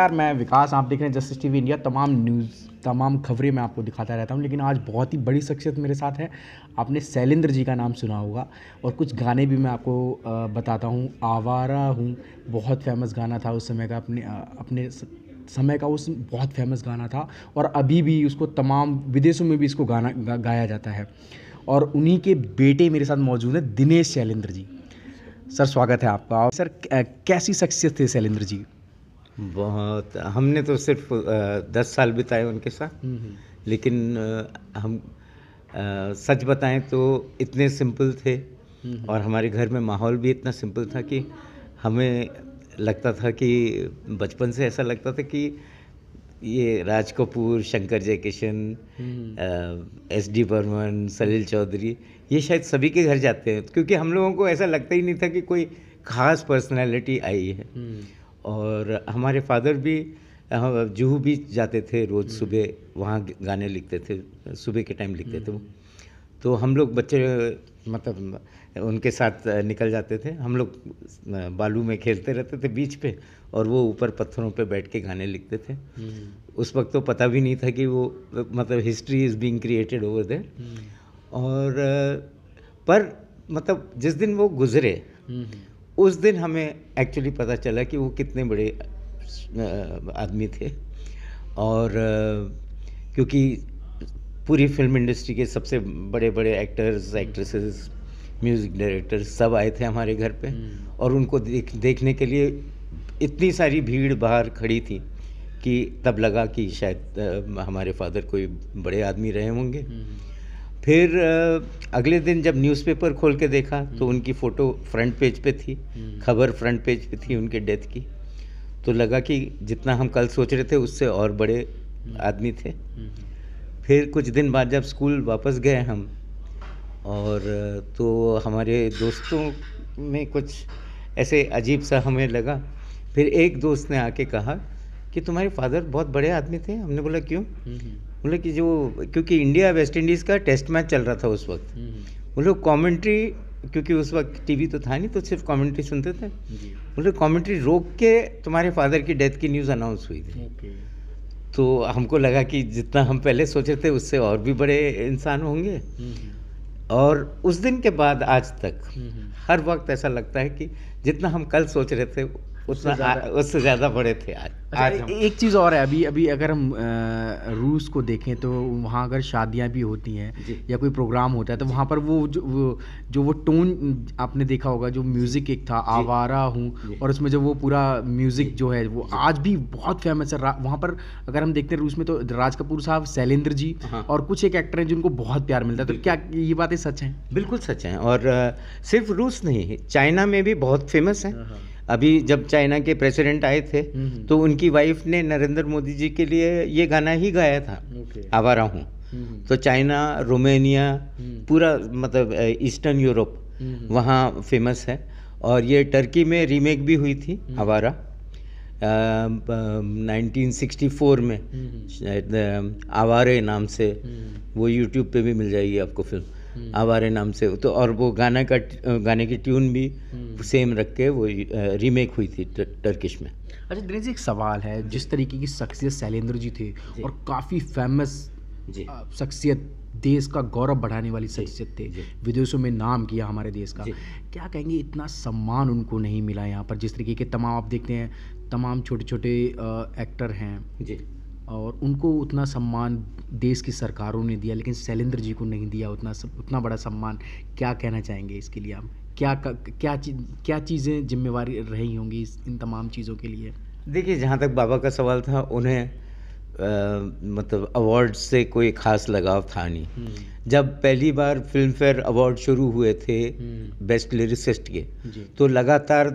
नमस्कार, मैं विकास, आप देख रहे हैं जस्टिस टीवी इंडिया। तमाम न्यूज़, तमाम खबरें मैं आपको दिखाता रहता हूं, लेकिन आज बहुत ही बड़ी शख्सियत मेरे साथ है। आपने शैलेंद्र जी का नाम सुना होगा और कुछ गाने भी मैं आपको बताता हूं। आवारा हूं, बहुत फेमस गाना था उस समय का, अपने समय का उस बहुत फेमस गाना था और अभी भी उसको तमाम विदेशों में भी इसको गाना गाया जाता है। और उन्हीं के बेटे मेरे साथ मौजूद हैं, दिनेश शैलेंद्र जी। सर, स्वागत है आपका। सर, कैसी शख्सियत थे शैलेंद्र जी? बहुत, हमने तो सिर्फ 10 साल बिताए उनके साथ, लेकिन हम सच बताएं तो इतने सिंपल थे और हमारे घर में माहौल भी इतना सिंपल था कि हमें लगता था कि बचपन से ऐसा लगता था कि ये राज कपूर, शंकर जयकिशन, S.D. बर्मन, सलील चौधरी, ये शायद सभी के घर जाते हैं, क्योंकि हम लोगों को ऐसा लगता ही नहीं था कि कोई ख़ास पर्सनैलिटी आई है। और हमारे फादर भी जूहू बीच जाते थे रोज़ सुबह, वहाँ गाने लिखते थे, सुबह के टाइम लिखते थे वो। तो हम लोग बच्चे मतलब उनके साथ निकल जाते थे। हम लोग बालू में खेलते रहते थे बीच पे और वो ऊपर पत्थरों पे बैठ के गाने लिखते थे। उस वक्त तो पता भी नहीं था कि वो मतलब history is being created over there. और पर मतलब जिस दिन वो गुजरे उस दिन हमें एक्चुअली पता चला कि वो कितने बड़े आदमी थे। और क्योंकि पूरी फिल्म इंडस्ट्री के सबसे बड़े बड़े एक्टर्स, एक्ट्रेसेस, म्यूज़िक डायरेक्टर्स सब आए थे हमारे घर पे और उनको देखने के लिए इतनी सारी भीड़ बाहर खड़ी थी कि तब लगा कि शायद हमारे फादर कोई बड़े आदमी रहे होंगे। फिर अगले दिन जब न्यूज़पेपर खोल के देखा तो उनकी फ़ोटो फ्रंट पेज पे थी, खबर फ्रंट पेज पे थी उनके डेथ की। तो लगा कि जितना हम कल सोच रहे थे उससे और बड़े आदमी थे। फिर कुछ दिन बाद जब स्कूल वापस गए हम, और तो हमारे दोस्तों में कुछ ऐसे अजीब सा हमें लगा। फिर एक दोस्त ने आके कहा कि तुम्हारे फादर बहुत बड़े आदमी थे। हमने बोला क्यों? बोले कि जो, क्योंकि इंडिया वेस्ट इंडीज़ का टेस्ट मैच चल रहा था उस वक्त, बोले कमेंट्री, क्योंकि उस वक्त टीवी तो था नहीं तो सिर्फ कमेंट्री सुनते थे, बोले कमेंट्री रोक के तुम्हारे फादर की डेथ की न्यूज़ अनाउंस हुई थी। तो हमको लगा कि जितना हम पहले सोचे थे उससे और भी बड़े इंसान होंगे। और उस दिन के बाद आज तक हर वक्त ऐसा लगता है कि जितना हम कल सोच रहे थे उससे ज़्यादा बड़े थे आज। एक चीज़ और है, अभी अगर हम रूस को देखें तो वहाँ अगर शादियाँ भी होती हैं या कोई प्रोग्राम होता है तो वहाँ पर वो टोन आपने देखा होगा, जो म्यूज़िक एक था, आवारा हूँ, और उसमें जो वो पूरा म्यूज़िक जो है वो आज भी बहुत फेमस है वहाँ पर। अगर हम देखते हैं रूस में तो राज कपूर साहब, शैलेंद्र जी और कुछ एक एक्टर हैं जिनको बहुत प्यार मिलता है। तो क्या ये बातें सच हैं? बिल्कुल सच हैं। और सिर्फ रूस नहीं, चाइना में भी बहुत फेमस है। अभी जब चाइना के प्रेसिडेंट आए थे तो उनकी वाइफ ने नरेंद्र मोदी जी के लिए ये गाना ही गाया था, आवारा हूँ। तो चाइना, रोमानिया, पूरा मतलब ईस्टर्न यूरोप वहाँ फेमस है। और ये टर्की में रीमेक भी हुई थी आवारा 1964 में, आवारे नाम से। वो यूट्यूब पे भी मिल जाएगी आपको फिल्म आवारे नाम से। तो और वो गाने की ट्यून भी सेम रख के वो रीमेक हुई थी टर्किश में। अच्छा दिनेश जी, एक सवाल है, जिस तरीके की शख्सियत शैलेंद्र जी थे और काफ़ी फेमस शख्सियत, देश का गौरव बढ़ाने वाली शख्सियत थे, विदेशों में नाम किया हमारे देश का, क्या कहेंगे इतना सम्मान उनको नहीं मिला यहाँ पर? जिस तरीके के तमाम आप देखते हैं, तमाम छोटे छोटे एक्टर हैं जी, और उनको उतना सम्मान देश की सरकारों ने दिया, लेकिन शैलेंद्र जी को नहीं दिया उतना बड़ा सम्मान। क्या कहना चाहेंगे इसके लिए आप? क्या चीज़ें जिम्मेवारी रही होंगी इन तमाम चीज़ों के लिए? देखिए, जहाँ तक बाबा का सवाल था, उन्हें मतलब अवार्ड से कोई ख़ास लगाव था नहीं। जब पहली बार फिल्मफेयर अवार्ड शुरू हुए थे बेस्ट लिरिसिस्ट के, तो लगातार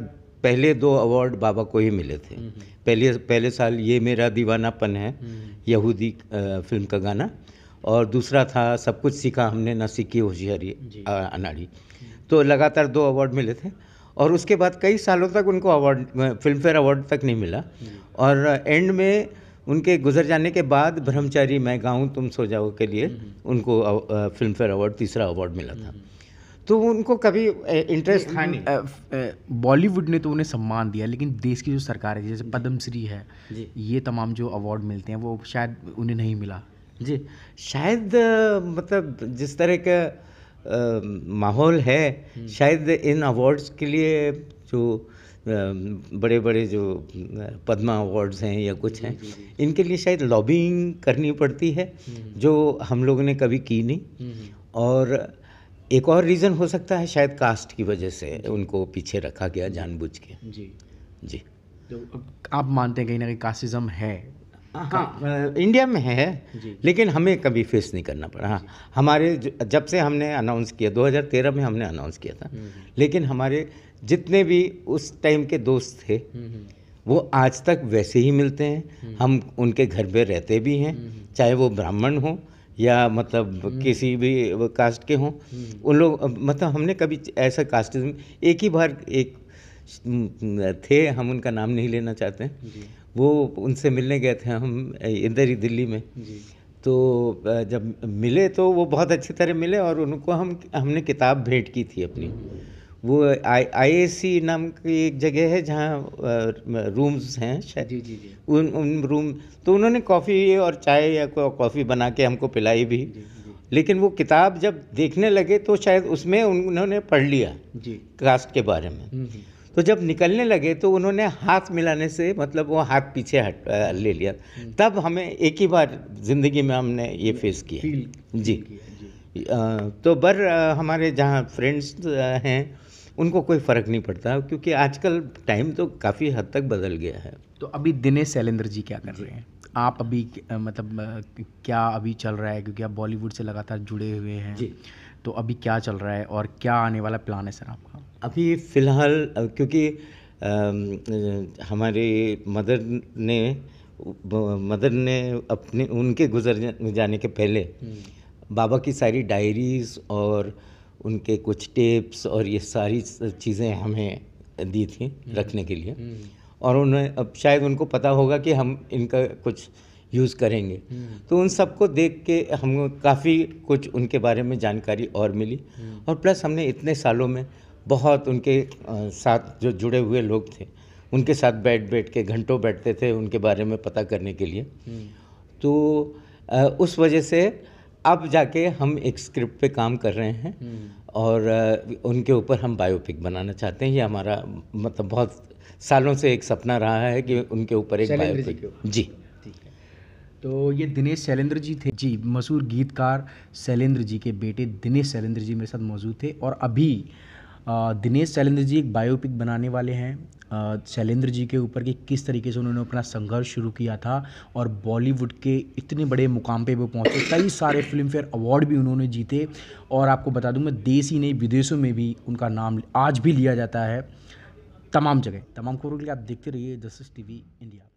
पहले 2 अवार्ड बाबा को ही मिले थे। पहले साल ये मेरा दीवानापन है, यहूदी फिल्म का गाना, और दूसरा था सब कुछ सीखा हमने ना सीखी होशियारी, अनाड़ी। तो लगातार 2 अवार्ड मिले थे और उसके बाद कई सालों तक उनको अवार्ड, फिल्मफेयर अवार्ड तक नहीं मिला। और एंड में उनके गुजर जाने के बाद ब्रह्मचारी, मैं गाऊँ तुम सो जाओ के लिए उनको फिल्मफेयर अवार्ड, तीसरा अवार्ड मिला था। तो उनको कभी इंटरेस्ट था नहीं। बॉलीवुड ने तो उन्हें सम्मान दिया, लेकिन देश की जो सरकार है, जैसे पद्मश्री है, ये तमाम जो अवार्ड मिलते हैं वो शायद उन्हें नहीं मिला। जी शायद मतलब जिस तरह का माहौल है, शायद इन अवार्ड्स के लिए जो बड़े बड़े जो पद्मा अवार्ड्स हैं या कुछ हैं, इनके लिए शायद लॉबिंग करनी पड़ती है, जो हम लोगों ने कभी की नहीं। और एक और रीज़न हो सकता है, शायद कास्ट की वजह से उनको पीछे रखा गया जानबूझ के। जी जी, तो आप मानते हैं कहीं ना कहीं कास्टिज़म है? हाँ, इंडिया में है, लेकिन हमें कभी फेस नहीं करना पड़ा। हाँ, हमारे जब से हमने अनाउंस किया 2013 में हमने अनाउंस किया था, लेकिन हमारे जितने भी उस टाइम के दोस्त थे वो आज तक वैसे ही मिलते हैं। हम उनके घर पे रहते भी हैं, चाहे वो ब्राह्मण हो या मतलब किसी भी कास्ट के हों। उन लोग मतलब हमने कभी ऐसा कास्टिज्म, एक ही बार एक थे, हम उनका नाम नहीं लेना चाहते हैं, वो उनसे मिलने गए थे हम इधर ही दिल्ली में। तो जब मिले तो वो बहुत अच्छी तरह मिले और उनको हमने किताब भेंट की थी अपनी। वो IAC नाम की एक जगह है जहाँ रूम्स हैं शायद। जी जी जी। उन रूम तो उन्होंने कॉफ़ी और चाय या कॉफ़ी बना के हमको पिलाई भी। लेकिन वो किताब जब देखने लगे तो शायद उसमें उन्होंने पढ़ लिया कास्ट के बारे में। तो जब निकलने लगे तो उन्होंने हाथ मिलाने से मतलब वो हाथ पीछे हट ले लिया। तब हमें एक ही बार ज़िंदगी में हमने ये फेस किया। जी तो बर हमारे जहाँ फ्रेंड्स हैं उनको कोई फ़र्क नहीं पड़ता, क्योंकि आजकल टाइम तो काफ़ी हद तक बदल गया है। तो अभी दिनेश शैलेंद्र जी क्या कर रहे हैं? आप अभी मतलब क्या अभी चल रहा है, क्योंकि आप बॉलीवुड से लगातार जुड़े हुए हैं, तो अभी क्या चल रहा है और क्या आने वाला प्लान है सर आपका? अभी फ़िलहाल क्योंकि हमारे मदर ने अपने उनके गुजर जाने के पहले बाबा की सारी डायरीज़ और उनके कुछ टेप्स और ये सारी चीज़ें हमें दी थी रखने के लिए। और उन्हें अब शायद उनको पता होगा कि हम इनका कुछ यूज़ करेंगे, तो उन सबको देख के हमको काफ़ी कुछ उनके बारे में जानकारी और मिली। और प्लस हमने इतने सालों में बहुत उनके साथ जो जुड़े हुए लोग थे उनके साथ बैठ के घंटों बैठते थे उनके बारे में पता करने के लिए। तो उस वजह से अब जाके हम एक स्क्रिप्ट पे काम कर रहे हैं और उनके ऊपर हम बायोपिक बनाना चाहते हैं। ये हमारा मतलब बहुत सालों से एक सपना रहा है कि उनके ऊपर एक बायोपिक। जी तो ये दिनेश शैलेंद्र जी थे। जी, मशहूर गीतकार शैलेंद्र जी के बेटे दिनेश शैलेंद्र जी मेरे साथ मौजूद थे। और अभी दिनेश शैलेंद्र जी एक बायोपिक बनाने वाले हैं शैलेंद्र जी के ऊपर कि किस तरीके से उन्होंने अपना संघर्ष शुरू किया था और बॉलीवुड के इतने बड़े मुकाम पे वो पहुंचे। कई सारे फिल्मफेयर अवार्ड भी उन्होंने जीते और आपको बता दूं मैं, देश ही नहीं विदेशों में भी उनका नाम आज भी लिया जाता है तमाम जगह। तमाम खबरों के लिए आप देखते रहिए जस्टिस TV इंडिया।